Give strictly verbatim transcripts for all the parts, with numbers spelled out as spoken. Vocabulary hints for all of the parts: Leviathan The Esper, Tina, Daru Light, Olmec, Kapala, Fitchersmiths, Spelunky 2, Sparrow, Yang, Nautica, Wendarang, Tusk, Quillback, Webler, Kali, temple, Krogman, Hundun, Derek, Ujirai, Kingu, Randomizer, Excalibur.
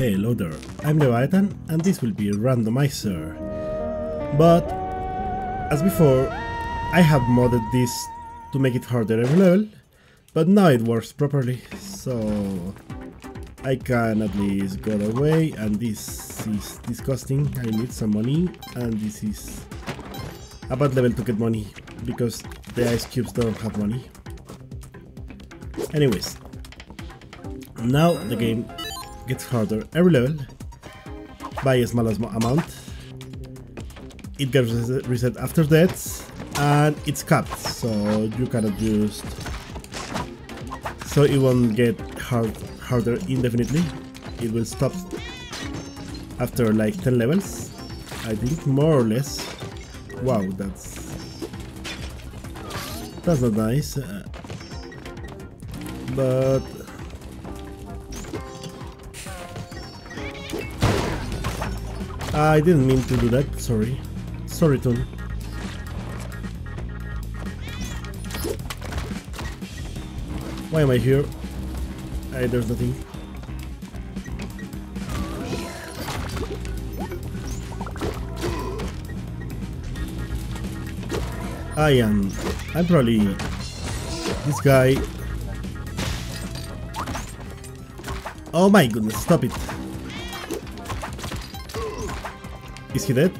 Hello there, I'm Leviathan and this will be randomizer, but as before I have modded this to make it harder every level, but now it works properly, so I can at least go away. And this is disgusting, I need some money, and this is a bad level to get money because the ice cubes don't have money. Anyways, now the game gets harder every level by a small amount. It gets reset after deaths and it's capped, so you cannot just, so it won't get hard harder indefinitely. It will stop after like ten levels, I think, more or less. Wow, that's that's not nice, uh, but. I didn't mean to do that, sorry. Sorry, Toon. Why am I here? I, there's nothing. I am... I'm probably... This guy... Oh my goodness, stop it! Is he dead?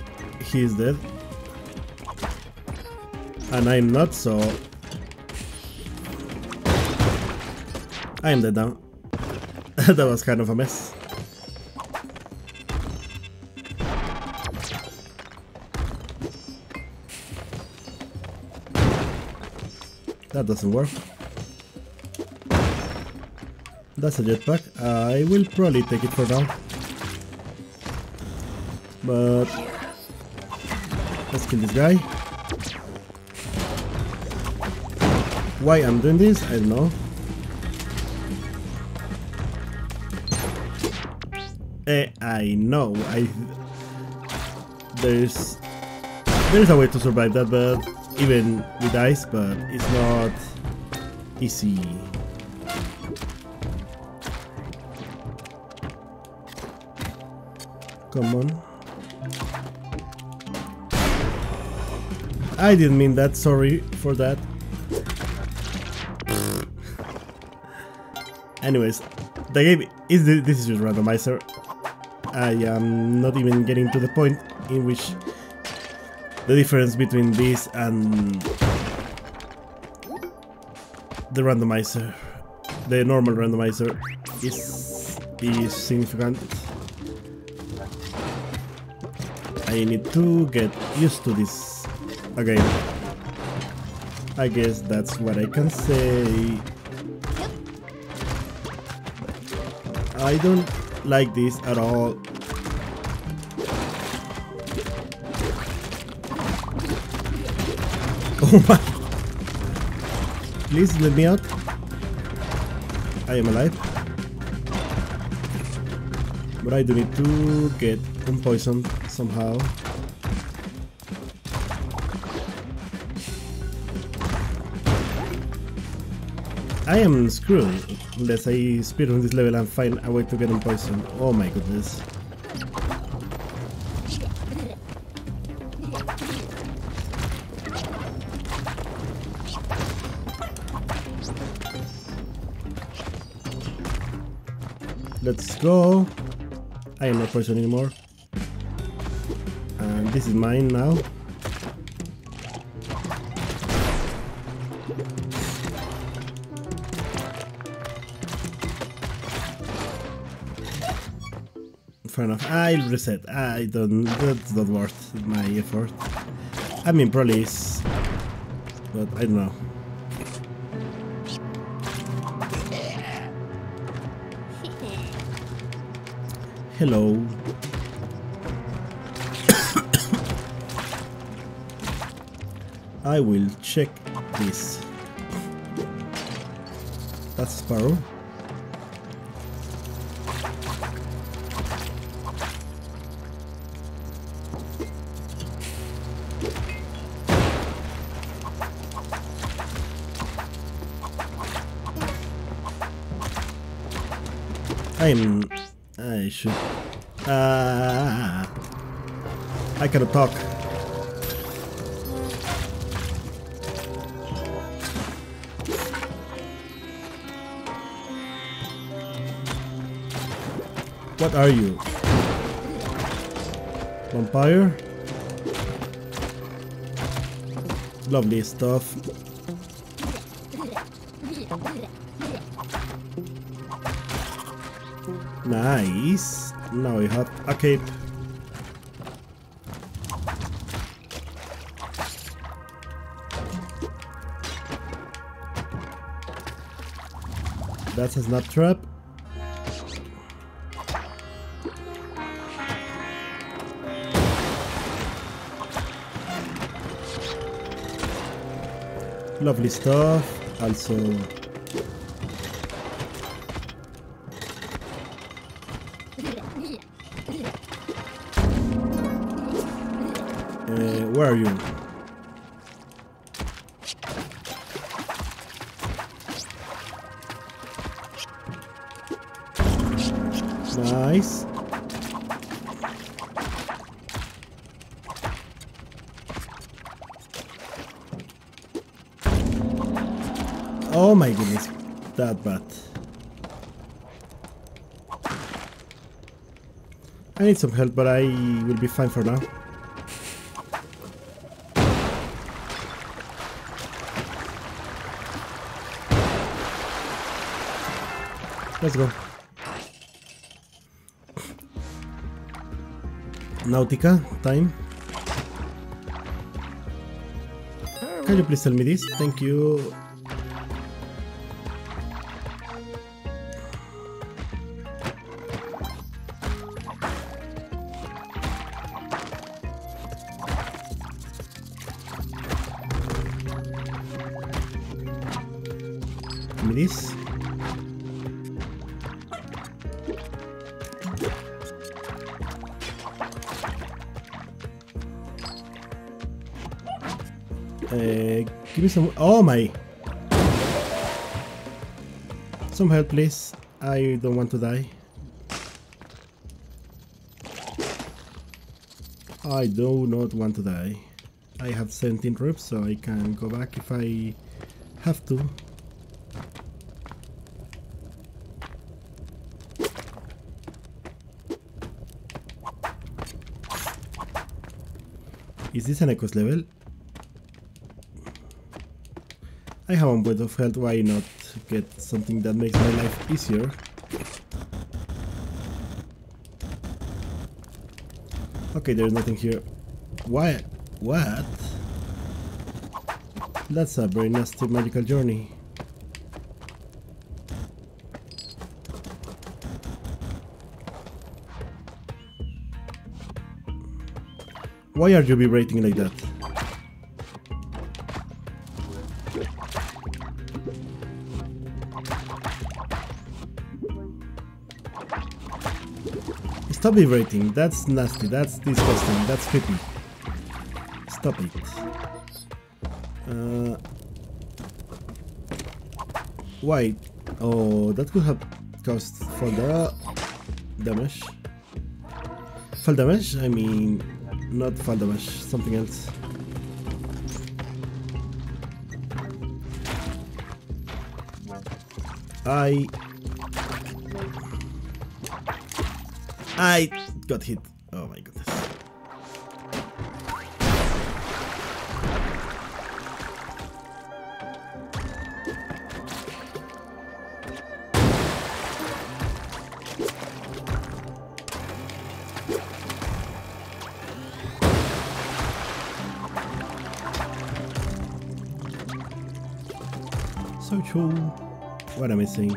He is dead. And I'm not, so... I am dead now. That was kind of a mess. That doesn't work. That's a jetpack. I will probably take it for now. But let's kill this guy. Why I'm doing this, I don't know. Eh, I know. I there's there's a way to survive that, but even with ice, but it's not easy. Come on. I didn't mean that, sorry for that. Anyways, the game is the, this is just randomizer. I am not even getting to the point in which the difference between this and the randomizer, the normal randomizer, is, is significant. I need to get used to this. Again, I guess that's what I can say. I don't like this at all. Oh my! Please let me out. I am alive, but I do need to get unpoisoned somehow. I am screwed unless I speedrun this level and find a way to get unpoisoned. Oh my goodness. Let's go. I am not poisoned anymore. And this is mine now. Enough. I'll reset. I don't. That's not worth my effort. I mean, probably is, but I don't know. Hello. I will check this. That's Sparrow. I should... Ah, I cannot talk. What are you? Vampire? Lovely stuff. Nice. Now we have a cape. That's a snap trap. Lovely stuff. Also Where are you? Nice. Oh my goodness, that bad. I need some help, but I will be fine for now. Let's go. Nautica, time. Can you please tell me this? Thank you. Tell me this. Uh, give me some... Oh my! Some help, please. I don't want to die. I do not want to die. I have seventeen ribs, so I can go back if I have to. Is this an Echoes level? I have one point of health, why not get something that makes my life easier? Okay, there's nothing here. Why? What? That's a very nasty magical journey. Why are you vibrating like that? Stop vibrating, that's nasty, that's disgusting, that's creepy. Stop it. Uh, why? Oh, that could have caused fall da damage. Fall damage? I mean, not fall damage, something else. I... I got hit. Oh my goodness. So true. What am I saying?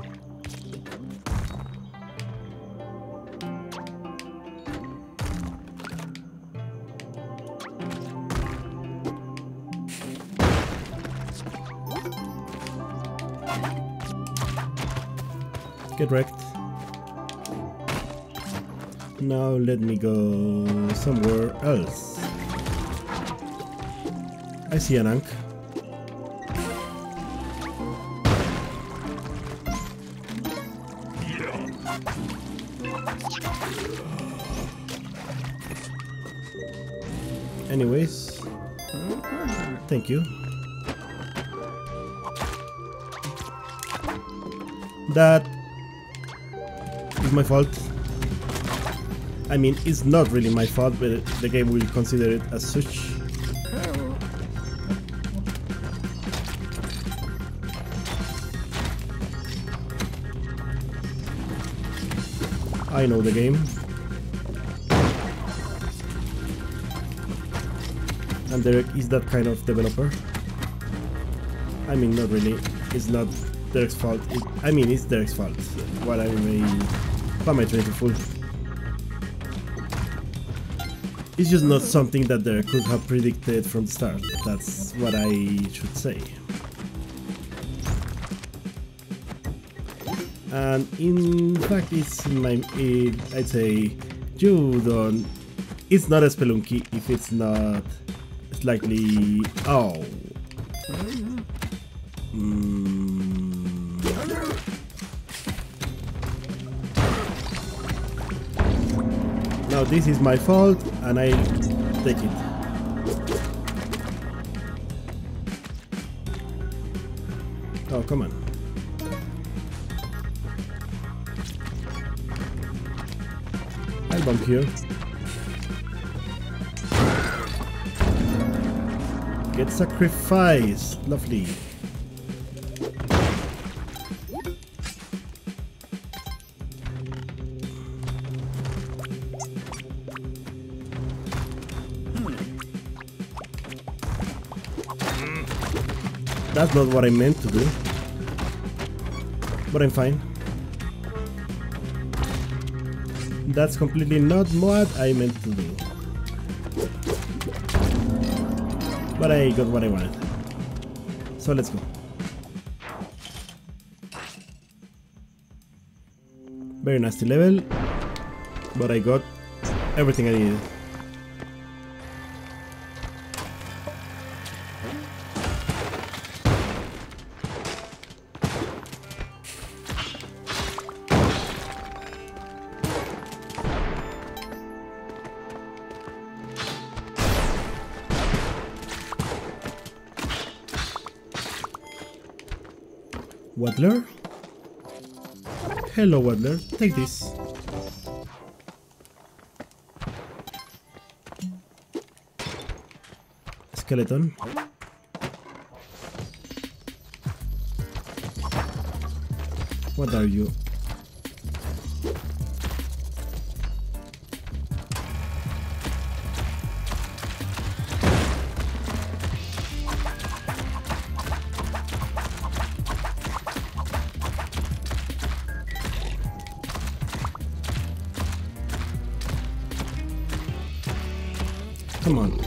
Get wrecked. Now let me go somewhere else. I see an Ankh. Yeah. Anyways, thank you. That is my fault. I mean, it's not really my fault, but the game will consider it as such. I know the game. And Derek is that kind of developer. I mean, not really. It's not Derek's fault. It, I mean, it's Derek's fault. While I may... What am I trying to fool? It's just not something that Derek could have predicted from the start. That's what I should say. And in fact, it's in my... It, I'd say... You don't... It's not a spelunky if it's not... Likely. Oh. Mm. Now this is my fault, and I take it. Oh, come on. I'll bump here. Get sacrificed, lovely. That's not what I meant to do, but I'm fine. That's completely not what I meant to do. But I got what I wanted. So let's go. Very nasty level. But I got everything I needed. Webler? Hello, Webler. Take this. Skeleton. What are you? Come on.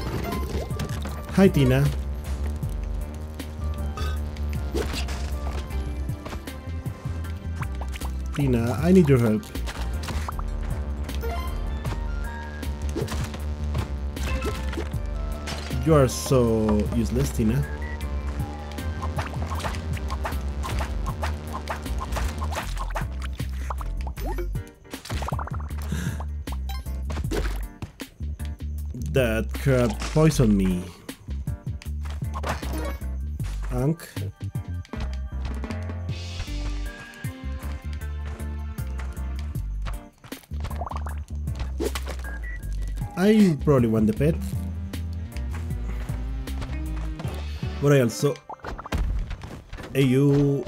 Hi, Tina. Tina, I need your help. You are so useless, Tina. That crab poisoned me. Ank. I probably want the pet. But I also... Hey, you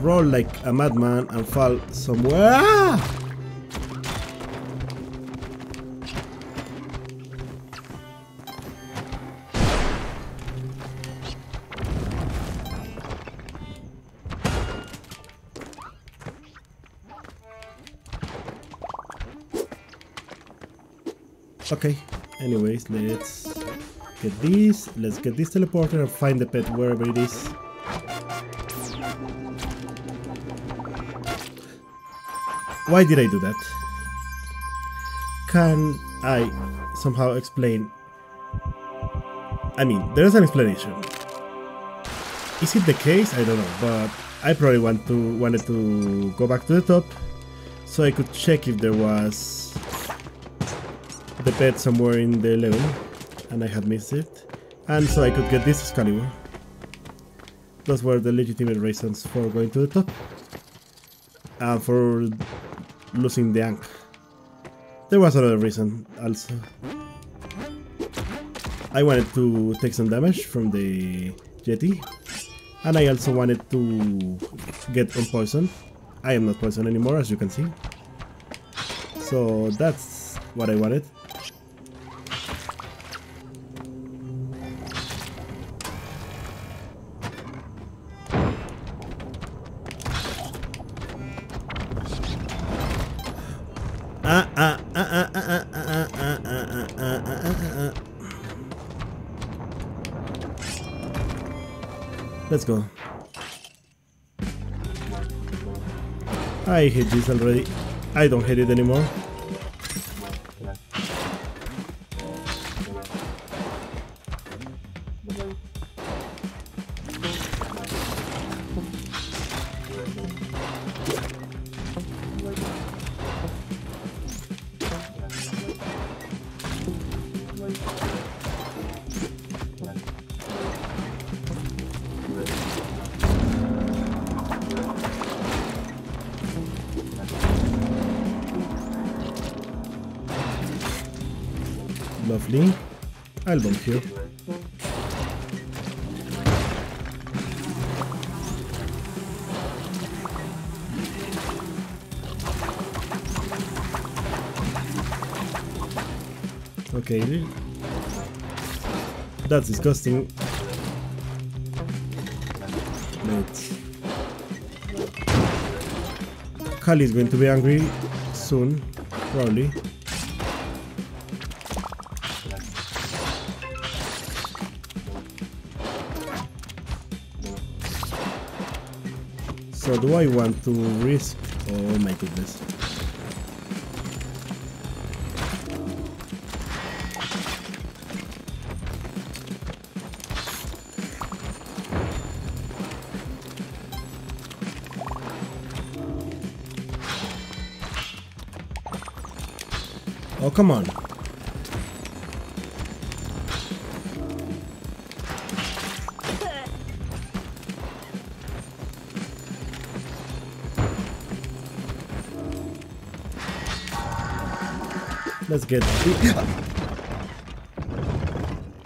roll like a madman and fall somewhere. Ah! Okay, anyways, let's get this, let's get this teleporter and find the pet wherever it is. Why did I do that? Can I somehow explain? I mean, there's an explanation. Is it the case? I don't know, but I probably want to wanted to go back to the top. so I could check if there was the pet somewhere in the level, and I had missed it, and so I could get this Excalibur. Those were the legitimate reasons for going to the top, and for losing the Ankh. There was another reason also. I wanted to take some damage from the Yeti, and I also wanted to get unpoisoned. I am not poisoned anymore, as you can see. So that's what I wanted. Let's go. I hate this already. I don't hate it anymore. Lovely. I'll bump you. Okay, that's disgusting. Let's. Kali is going to be angry soon, probably. So do I want to risk? Oh my goodness. Oh, come on. Let's get this.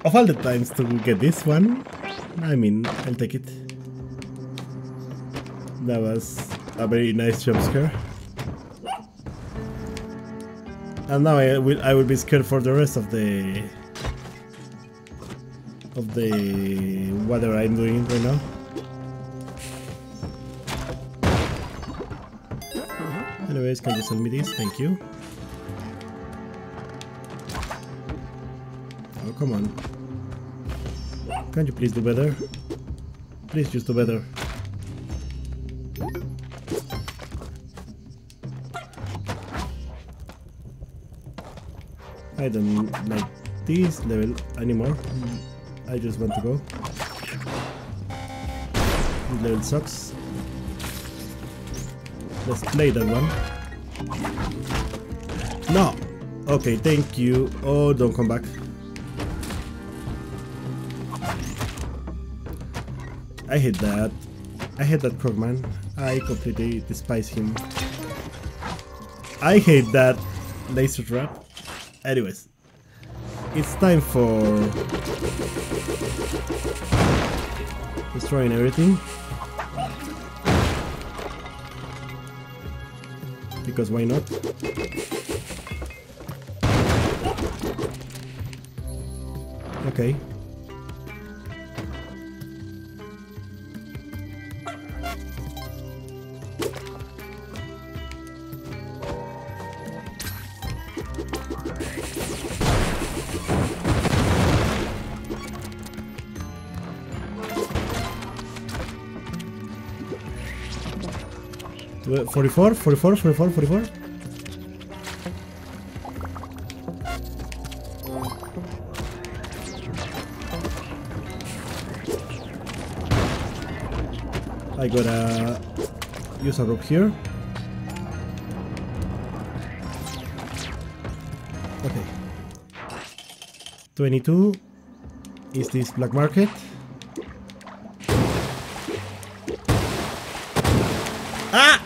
Of all the times to get this one, I mean, I'll take it. That was a very nice jump scare. And now I will I will be scared for the rest of the of the whatever I'm doing right now. Anyways, can you send me this? Thank you. Oh, come on. Can't you please do better? Please just do better. I don't like this level anymore. I just want to go. This level sucks. Let's play that one. No! Okay, thank you. Oh, don't come back. I hate that. I hate that Krogman. I completely despise him. I hate that laser trap. Anyways, it's time for destroying everything, because why not? Okay. forty-four, forty-four, forty-four, forty-four. I gotta use a rope here. Okay. twenty-two. Is this black market? Ah!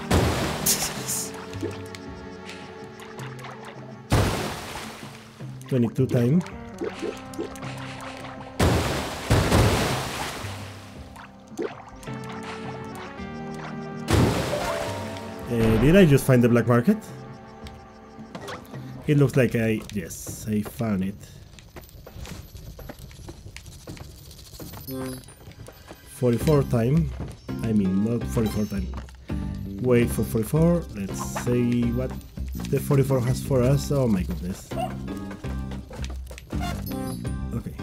twenty-two time. Uh, did I just find the black market? It looks like I... yes, I found it. forty-four time. I mean, not forty-four time. Wait for forty-four. Let's see what the forty-four has for us. Oh my goodness. Okay.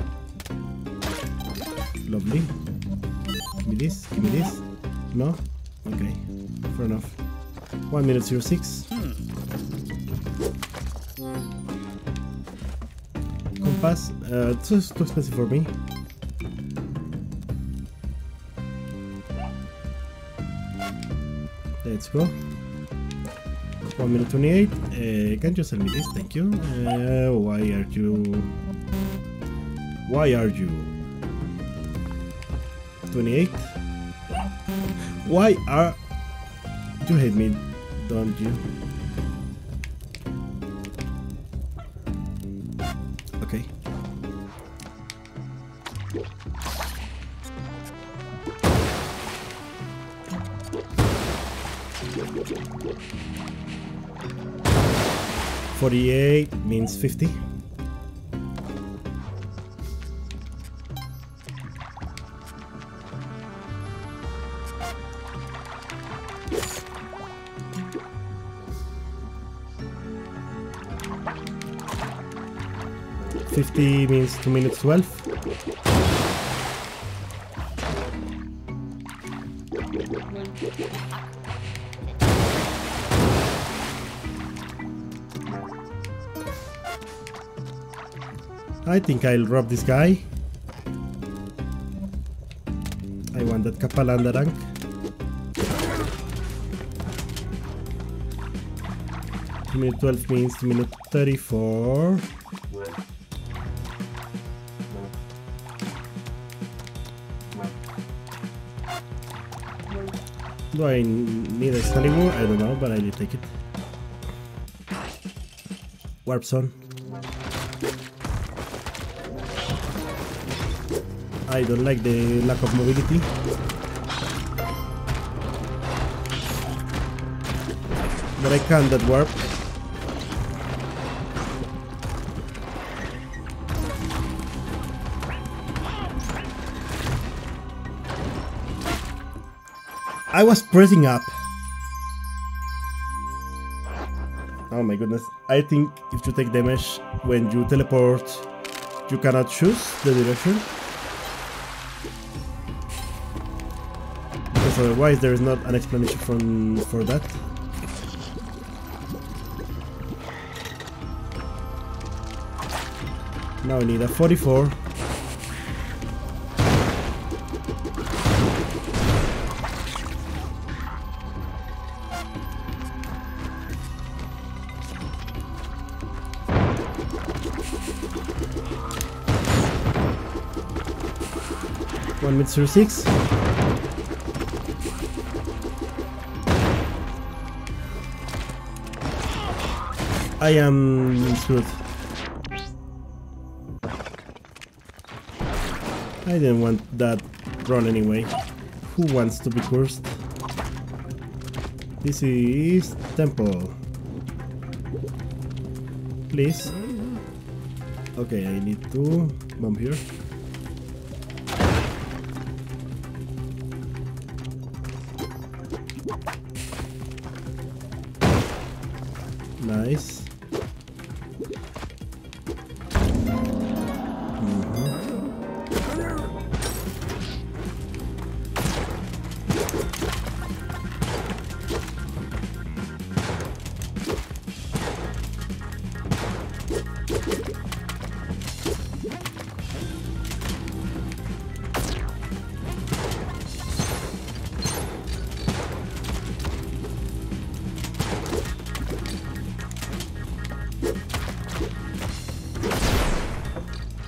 Lovely. Give me this. Give me this. No? Okay. Fair enough. one minute zero six. Compass. Uh, too, too expensive for me. Let's go. one minute twenty-eight. Uh, can you sell me this? Thank you. Uh, why are you... Why are you... twenty-eight? Why are... You hate me, don't you? Okay. forty-eight means fifty. fifty means two minutes twelve. I think I'll rob this guy. I want that Kapalanda rank. two minutes twelve means two minutes thirty-four. Do I need Excalibur? I don't know, but I did take it. Warp zone. I don't like the lack of mobility. But I can't that warp. I was pressing up. Oh my goodness. I think if you take damage when you teleport, you cannot choose the direction. Because otherwise there is not an explanation from, for that. Now I need a forty-four. one minute zero six. I am screwed. I didn't want that run anyway. Who wants to be cursed? This is temple. Please. Okay, I need to bomb here. Nice.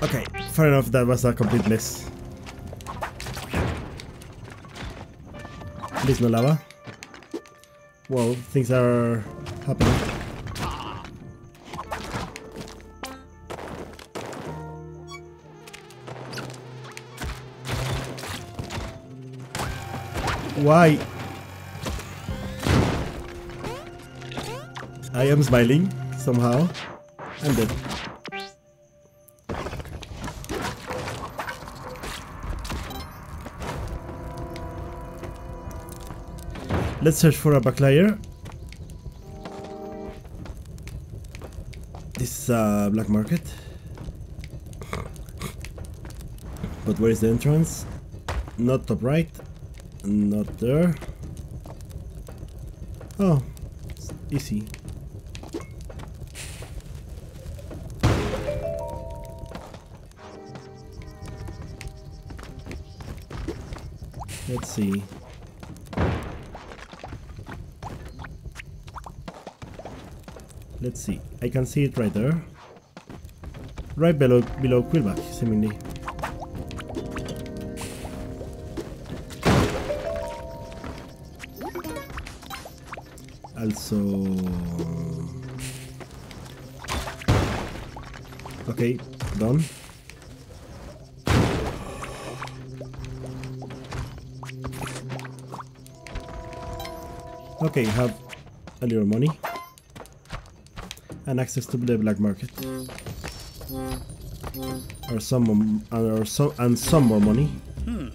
Okay, fair enough, that was a complete miss. There's no lava. Well, things are happening. Why? I am smiling somehow. I'm dead. Let's search for a backlier. This is a black market. But where is the entrance? Not top right. Not there. Oh, it's easy. Let's see. Let's see, I can see it right there. Right below below Quillback, seemingly. Also... Okay, done. Okay, have a little money. And access to the black market, or some, or some, and some more money. Hmm.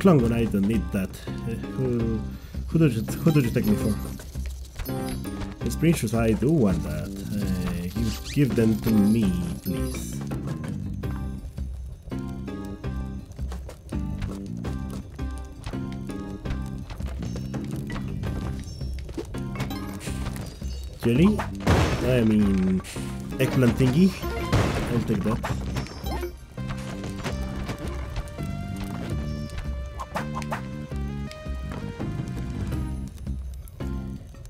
Klingon, I don't need that. Uh, who, who do you, who do you take me for? It's pretty sure I do want that. Uh, give, give them to me, please. Jelly? I mean, eggplant thingy. I'll take that.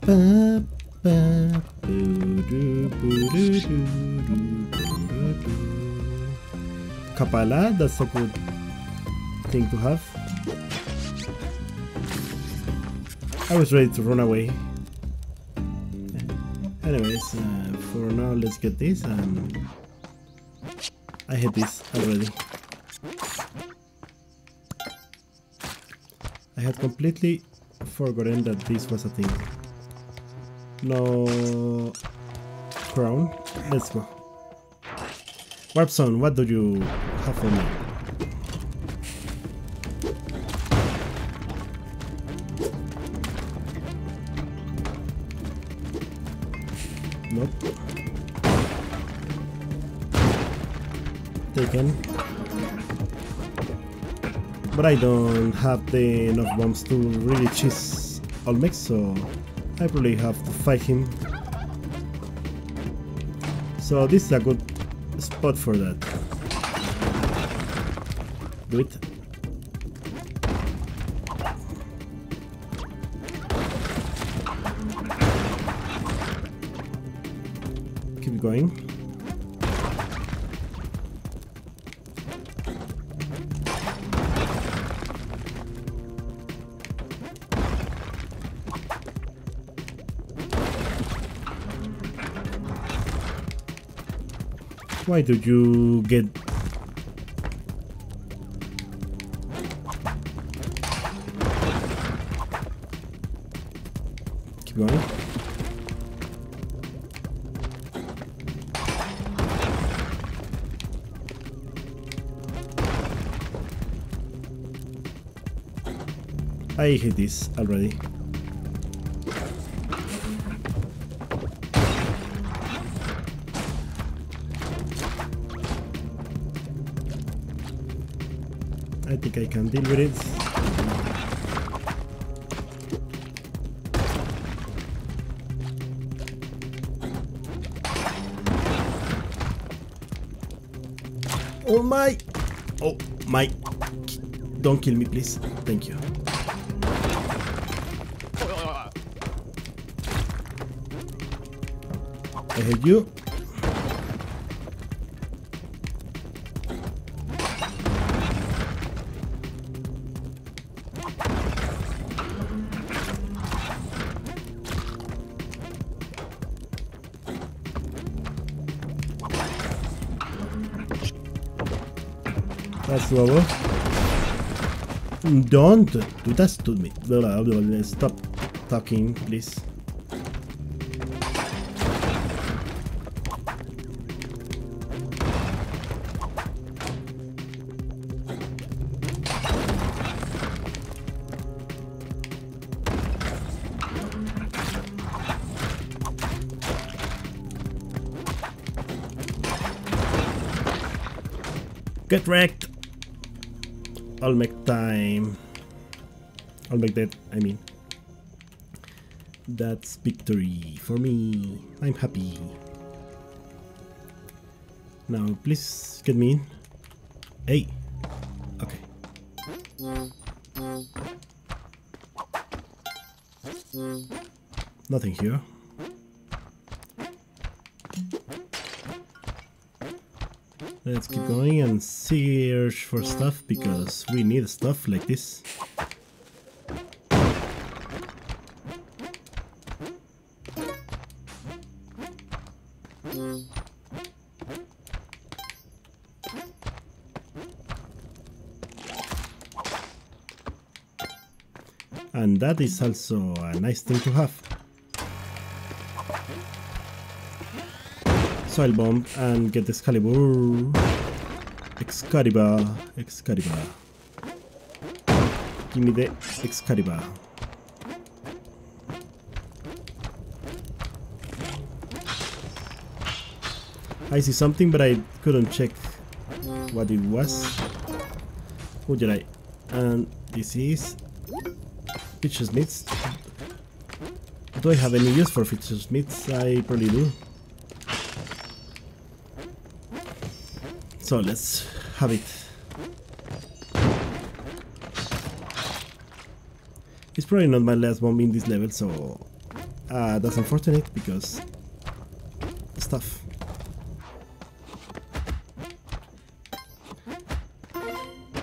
Ba, ba, boo, doo, boo, doo, doo, doo, doo. Kapala, that's a good thing to have. I was ready to run away. Anyways, uh, for now let's get this, and I hate this already. I had completely forgotten that this was a thing. No crown. Let's go. Warp Zone, what do you have for me? Taken. But I don't have the enough bombs to really cheese Olmec, so I probably have to fight him. So this is a good spot for that. Do it. Keep going. Why do you get... Keep going. I hate this already. I think I can deal with it. Oh my! Oh my! Don't kill me, please. Thank you. I hate you. That's over. Don't do that to me. Stop talking, please. Get wrecked! Olmec time. Olmec dead, I mean. That's victory for me. I'm happy. Now, please get me in. Hey! Okay. Nothing here. Let's keep going and search for stuff, because we need stuff like this. And that is also a nice thing to have. Soil bomb and get Excalibur. Excalibur. Excalibur. Give me the Excalibur. I see something, but I couldn't check what it was. Ujirai. And this is Fitchersmiths. Do I have any use for Fitchersmiths? I probably do. So let's have it. It's probably not my last bomb in this level, so uh, that's unfortunate because stuff.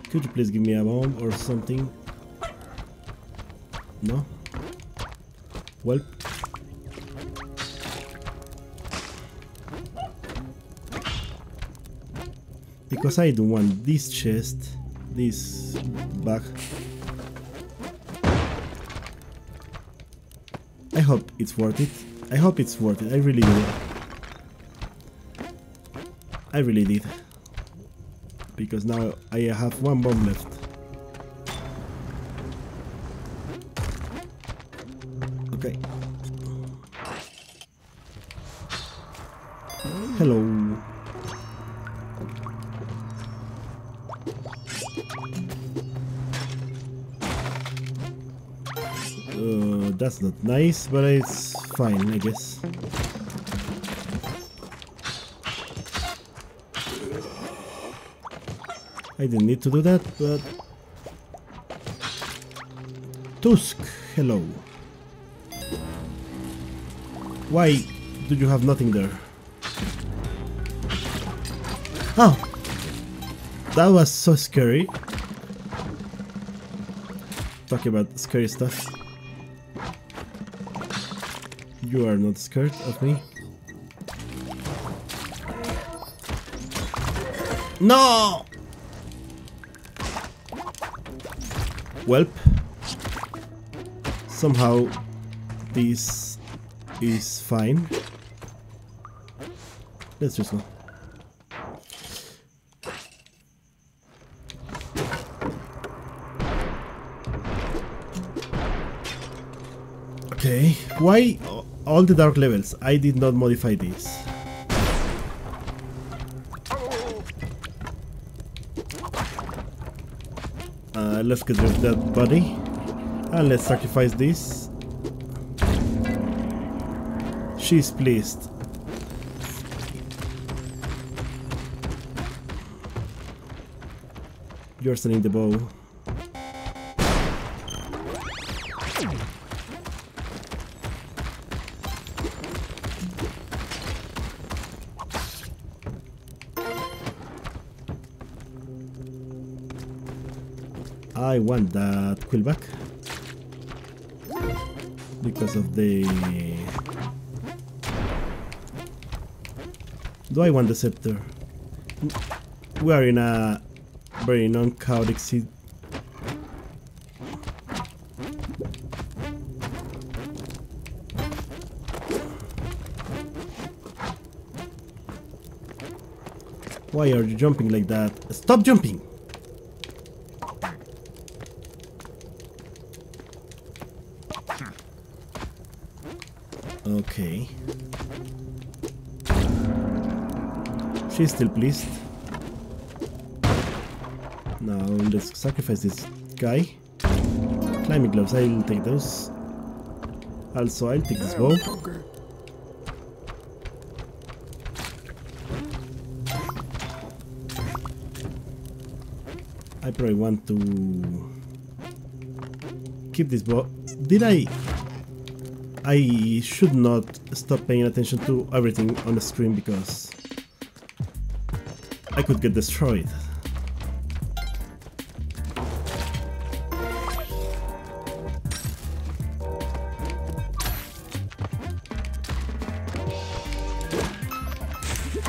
Could you please give me a bomb or something? No? Well. Because I don't want this chest, this bag. I hope it's worth it. I hope it's worth it. I really did. I really did. Because now I have one bomb left. Okay. Hello. That's not nice, but it's fine, I guess. I didn't need to do that, but... Tusk, hello. Why do you have nothing there? Oh! That was so scary. Talk about scary stuff. You are not scared of me. No! Welp. Somehow this is fine. Let's just go. Okay, why? All the dark levels, I did not modify this. Uh, let's get rid of that body. And let's sacrifice this. She's pleased. You're sending the bow. I want that Quillback because of the... Do I want the scepter? We are in a very non-chaotic seed. Why are you jumping like that? Stop jumping! Okay. She's still pleased. Now let's sacrifice this guy. Climbing gloves, I'll take those. Also, I'll take this bow. I probably want to keep this bow. Did I? I should not stop paying attention to everything on the screen because I could get destroyed.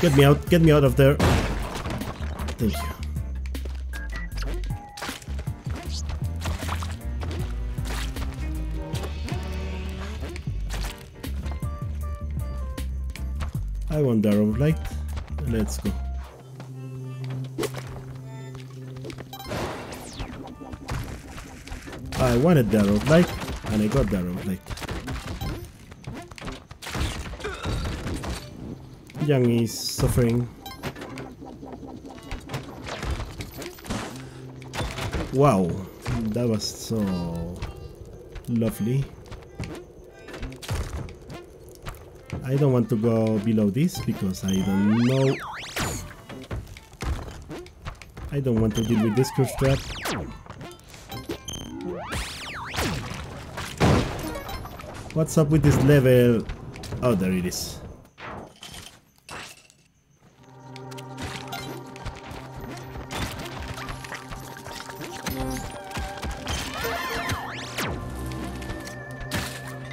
Get me out, get me out of there. Thank you. I want Daru Light. Let's go. I wanted Daru Light and I got Daru Light. Yang is suffering. Wow, that was so lovely. I don't want to go below this because I don't know. I don't want to deal with this curse trap. What's up with this level? Oh, there it is.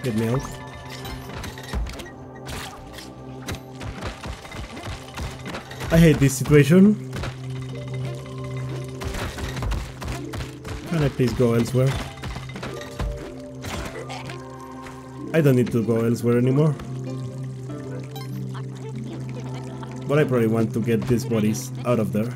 Get me out. I hate this situation. Can I please go elsewhere? I don't need to go elsewhere anymore. But I probably want to get these bodies out of there.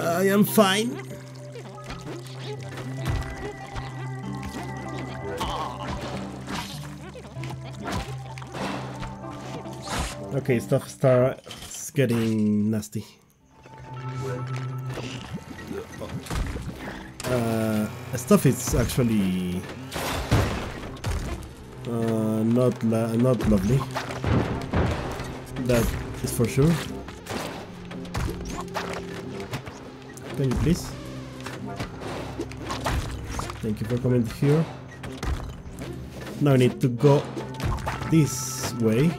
I am fine. Okay, stuff starts getting nasty. Uh, stuff is actually uh, not la not lovely. That is for sure. Can you please? Thank you for coming here. Now I need to go this way.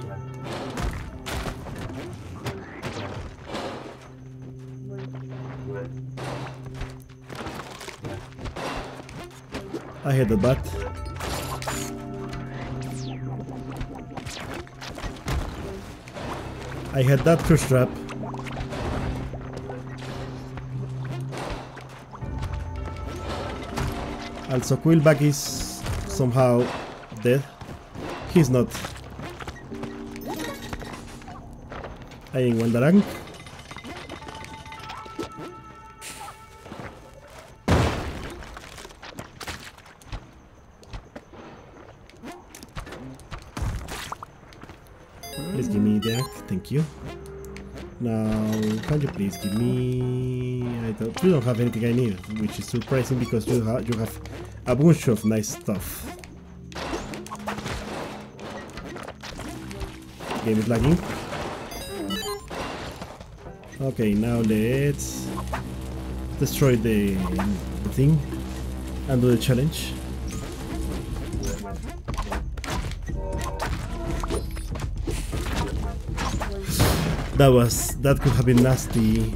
I hit the bat. I had that curse trap. Also, Quillback is somehow dead. He's not. I am Wendarang. Please give me Derek, thank you. Now, can you please give me... I don't, you don't have anything I need, which is surprising because you, ha you have a bunch of nice stuff. Game is lagging. Okay, now let's destroy the, the thing and do the challenge. That was, that could have been nasty.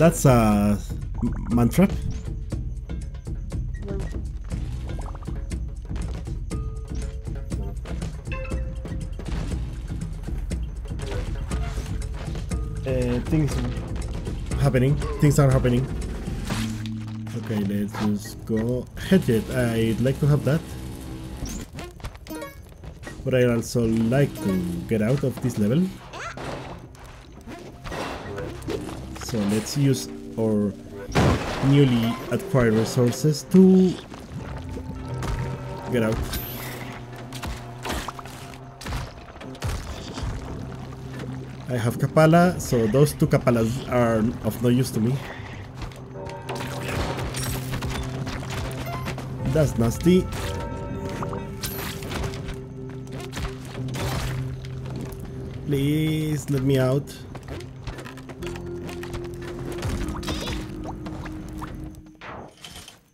That's a man trap. uh, things happening. Things are happening. Okay, let's just go. Headjet, I'd like to have that. But I also like to get out of this level. So let's use our newly acquired resources to get out. I have Kapala, so those two Kapalas are of no use to me. That's nasty. Please let me out.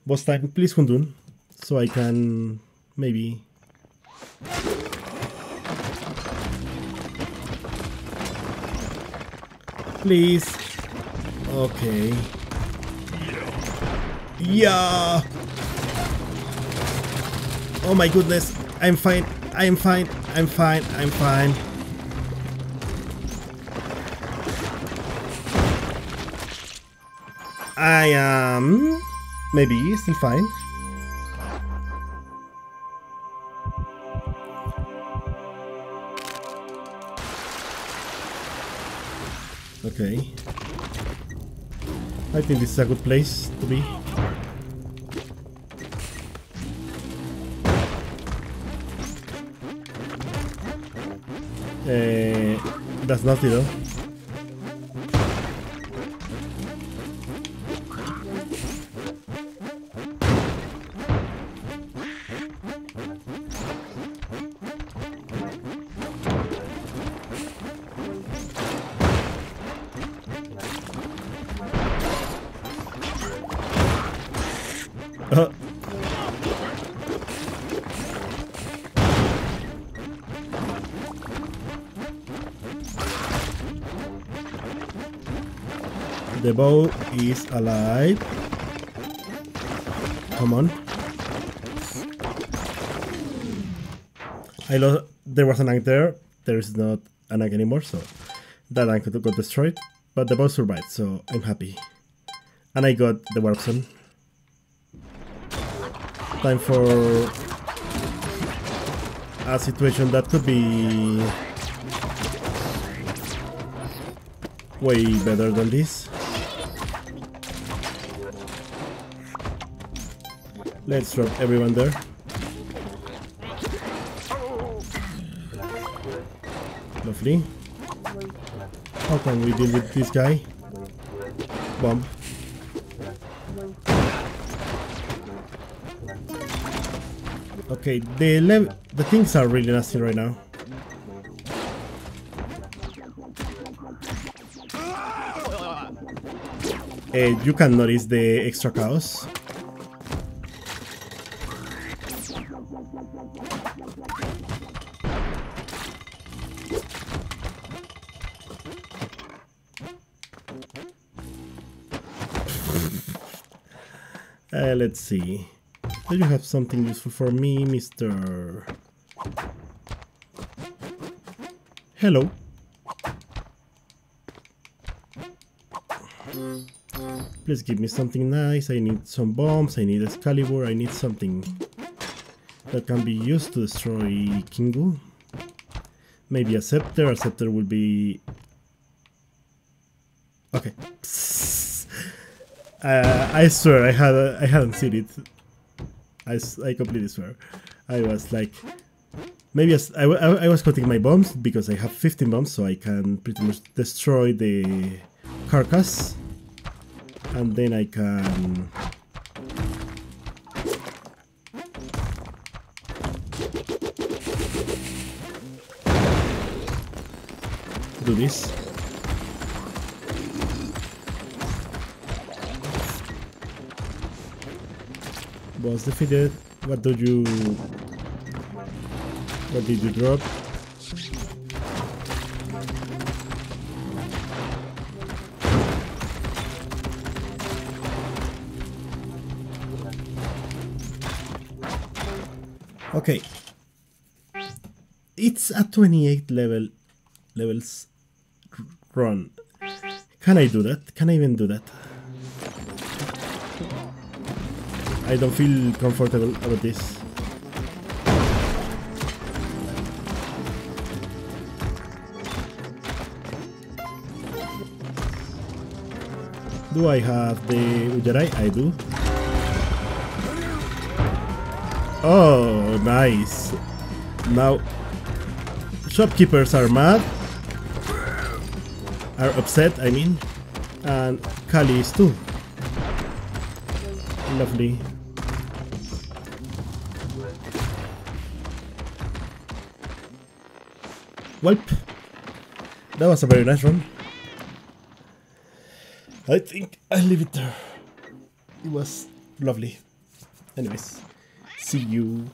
Boss time, please, Hundun, so I can maybe. Please. Okay. Yeah. Oh my goodness. I'm fine. I'm fine. I'm fine. I'm fine. I am maybe still fine. Okay. I think this is a good place to be. Uh, that's nasty though. The bow is alive. Come on. I lost. There was an egg there. There is not an egg anymore, so that egg got destroyed. But the bow survived, so I'm happy. And I got the warp zone. Time for a situation that could be way better than this. Let's drop everyone there. Lovely. How can we deal with this guy? Bomb. Okay, the le the things are really nasty right now. Uh, you can notice the extra chaos. Uh, let's see. Do you have something useful for me, Mister? Hello. Please give me something nice. I need some bombs. I need Excalibur. I need something that can be used to destroy Kingu. Maybe a scepter. A scepter will be okay. Uh, I swear I had uh, I hadn't seen it. I, I completely swear. I was like, maybe I, I, I was counting my bombs because I have fifteen bombs, so I can pretty much destroy the carcass, and then I can. Do this. Was defeated. What do you? What did you drop? Okay, it's a twenty-eight level levels run. Can I do that? Can I even do that? I don't feel comfortable about this. Do I have the Ujirai? I do. Oh, nice. Now, shopkeepers are mad. Are upset, I mean. And Kali is too. Lovely. Welp. That was a very nice run. I think I'll leave it there. It was lovely. Anyways, see you.